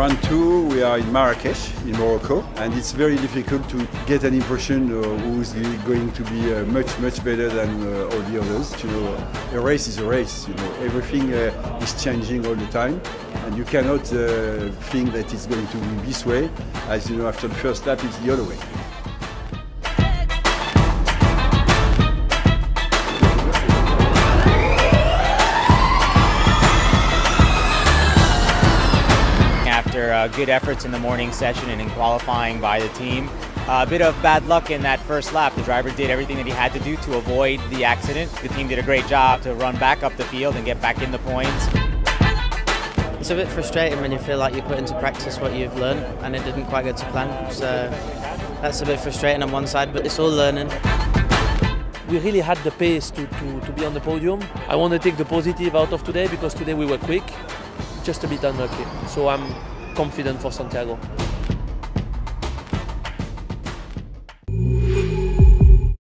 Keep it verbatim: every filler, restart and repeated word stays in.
Round two, we are in Marrakech, in Morocco, and it's very difficult to get an impression uh, who's going to be uh, much, much better than uh, all the others. You know, a race is a race, you know, everything uh, is changing all the time, and you cannot uh, think that it's going to be this way, as you know, after the first lap, it's the other way. After uh, good efforts in the morning session and in qualifying by the team, uh, a bit of bad luck in that first lap. The driver did everything that he had to do to avoid the accident. The team did a great job to run back up the field and get back in the points. It's a bit frustrating when you feel like you put into practice what you've learned and it didn't quite go to plan. So that's a bit frustrating on one side, but it's all learning. We really had the pace to, to, to be on the podium. I want to take the positive out of today because today we were quick, just a bit unlucky. So I'm confident for Santiago.